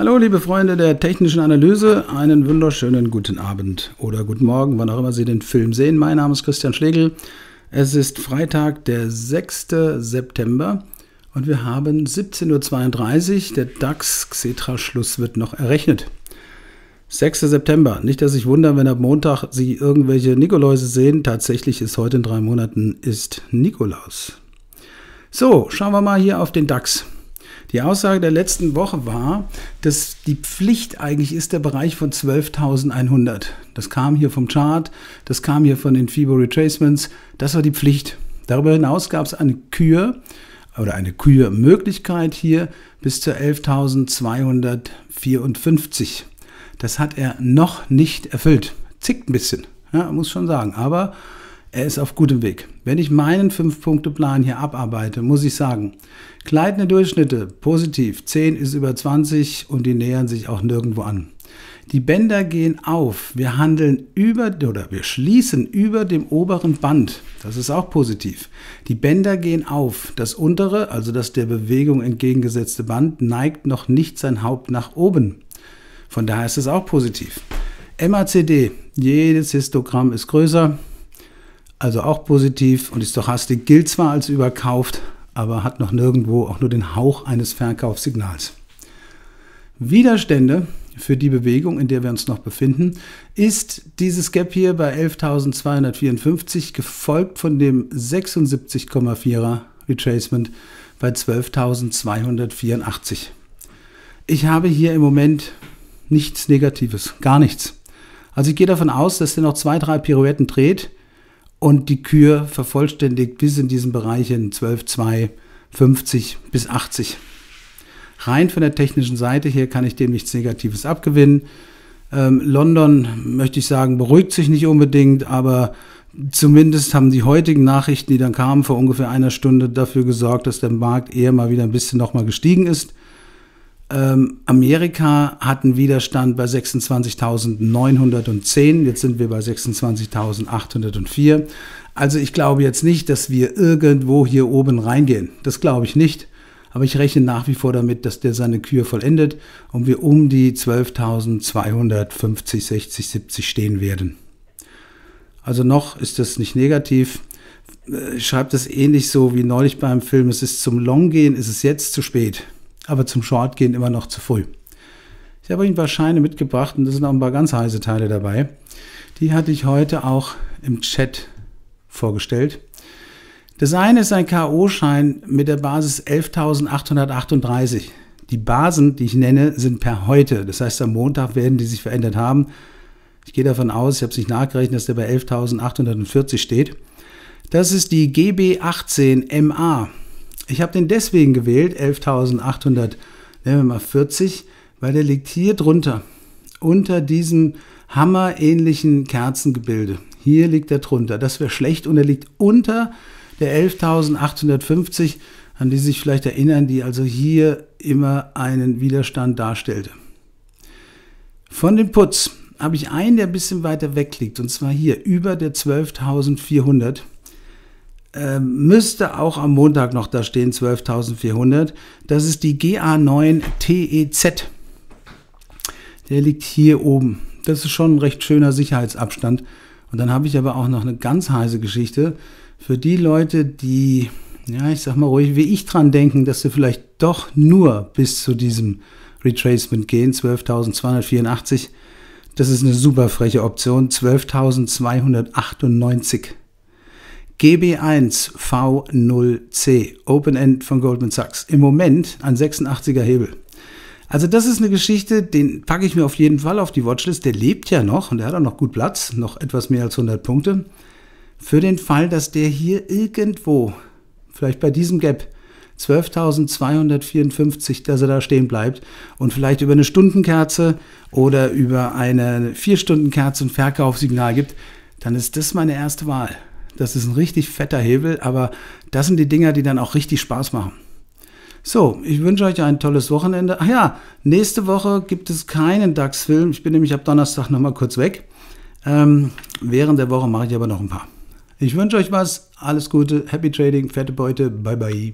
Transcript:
Hallo liebe Freunde der technischen Analyse, einen wunderschönen guten Abend oder guten Morgen, wann auch immer Sie den Film sehen. Mein Name ist Christian Schlegel, es ist Freitag, der 6. September und wir haben 17:32 Uhr, der DAX-Xetra-Schluss wird noch errechnet. 6. September, nicht, dass ich wundern, wenn ab Montag Sie irgendwelche Nikoläuse sehen, tatsächlich ist heute in 3 Monaten ist Nikolaus. So, schauen wir mal hier auf den DAX. Die Aussage der letzten Woche war, dass die Pflicht eigentlich ist der Bereich von 12.100. Das kam hier vom Chart, das kam hier von den Fibo Retracements, das war die Pflicht. Darüber hinaus gab es eine Kür oder eine Kürmöglichkeit hier bis zur 11.254. Das hat er noch nicht erfüllt. Zickt ein bisschen, ja, muss schon sagen, aber er ist auf gutem Weg. Wenn ich meinen 5-Punkte-Plan hier abarbeite, muss ich sagen, gleitende Durchschnitte, positiv, 10 ist über 20 und die nähern sich auch nirgendwo an. Die Bänder gehen auf, wir handeln wir schließen über dem oberen Band, das ist auch positiv. Die Bänder gehen auf, das untere, also das der Bewegung entgegengesetzte Band, neigt noch nicht sein Haupt nach oben. Von daher ist es auch positiv. MACD, jedes Histogramm ist größer. Also auch positiv und die Stochastik gilt zwar als überkauft, aber hat noch nirgendwo auch nur den Hauch eines Verkaufssignals. Widerstände für die Bewegung, in der wir uns noch befinden, ist dieses Gap hier bei 11.254 gefolgt von dem 76,4er Retracement bei 12.284. Ich habe hier im Moment nichts Negatives, gar nichts. Also ich gehe davon aus, dass der noch 2, 3 Pirouetten dreht, und die Kür vervollständigt bis in diesen Bereichen 12,2, 50 bis 80. Rein von der technischen Seite her kann ich dem nichts Negatives abgewinnen. London, möchte ich sagen, beruhigt sich nicht unbedingt, aber zumindest haben die heutigen Nachrichten, die dann kamen, vor ungefähr einer Stunde dafür gesorgt, dass der Markt eher mal wieder ein bisschen nochmal gestiegen ist. Amerika hat einen Widerstand bei 26.910, jetzt sind wir bei 26.804. Also ich glaube jetzt nicht, dass wir irgendwo hier oben reingehen. Das glaube ich nicht, aber ich rechne nach wie vor damit, dass der seine Kür vollendet und wir um die 12.250, 60, 70 stehen werden. Also noch ist das nicht negativ. Ich schreibe das ähnlich so wie neulich beim Film, es ist zum Long gehen, es ist jetzt zu spät. Aber zum Short gehen immer noch zu früh. Ich habe Ihnen ein paar Scheine mitgebracht und da sind auch ein paar ganz heiße Teile dabei. Die hatte ich heute auch im Chat vorgestellt. Das eine ist ein K.O.-Schein mit der Basis 11.838. Die Basen, die ich nenne, sind per heute. Das heißt, am Montag werden die sich verändert haben. Ich gehe davon aus, ich habe es nicht nachgerechnet, dass der bei 11.840 steht. Das ist die GB18MA. Ich habe den deswegen gewählt, 11.840, weil der liegt hier drunter, unter diesem hammerähnlichen Kerzengebilde. Hier liegt er drunter, das wäre schlecht und er liegt unter der 11.850, an die Sie sich vielleicht erinnern, die also hier immer einen Widerstand darstellte. Von dem Putz habe ich einen, der ein bisschen weiter weg liegt, und zwar hier über der 12.400. Müsste auch am Montag noch da stehen, 12.400. Das ist die GA9TEZ. Der liegt hier oben. Das ist schon ein recht schöner Sicherheitsabstand. Und dann habe ich aber auch noch eine ganz heiße Geschichte. Für die Leute, die, ja, ich sag mal ruhig, wie ich dran denken, dass sie vielleicht doch nur bis zu diesem Retracement gehen, 12.284. Das ist eine super freche Option, 12.298. GB1V0C, Open End von Goldman Sachs. Im Moment ein 86er Hebel. Also das ist eine Geschichte, den packe ich mir auf jeden Fall auf die Watchlist. Der lebt ja noch und der hat auch noch gut Platz, noch etwas mehr als 100 Punkte. Für den Fall, dass der hier irgendwo, vielleicht bei diesem Gap, 12.254, dass er da stehen bleibt und vielleicht über eine Stundenkerze oder über eine 4-Stunden-Kerze ein Verkaufssignal gibt, dann ist das meine erste Wahl. Das ist ein richtig fetter Hebel, aber das sind die Dinger, die dann auch richtig Spaß machen. So, ich wünsche euch ein tolles Wochenende. Ach ja, nächste Woche gibt es keinen DAX-Film. Ich bin nämlich ab Donnerstag nochmal kurz weg. Während der Woche mache ich aber noch ein paar. Ich wünsche euch was. Alles Gute, Happy Trading, fette Beute, bye bye.